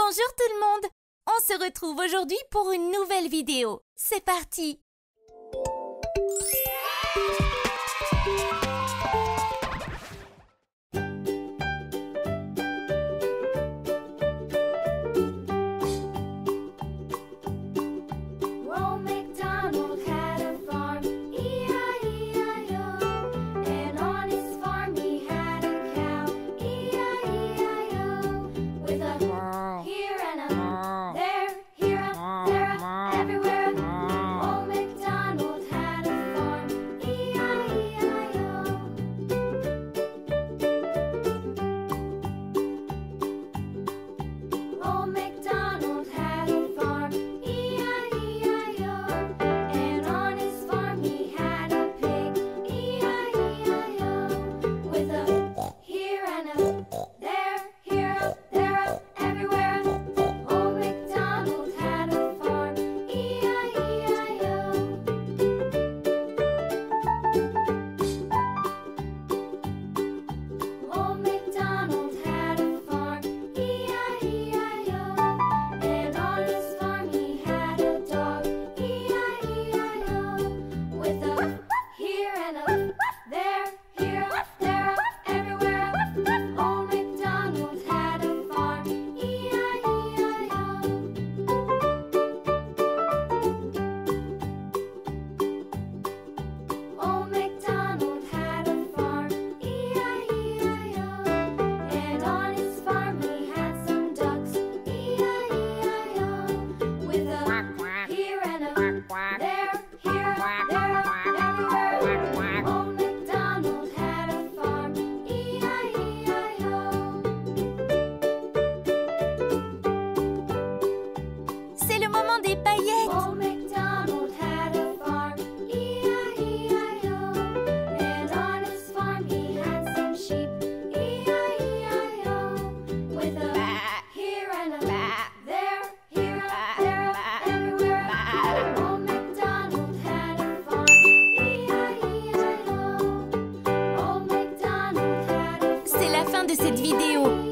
Bonjour tout le monde! On se retrouve aujourd'hui pour une nouvelle vidéo. C'est parti! De cette vidéo.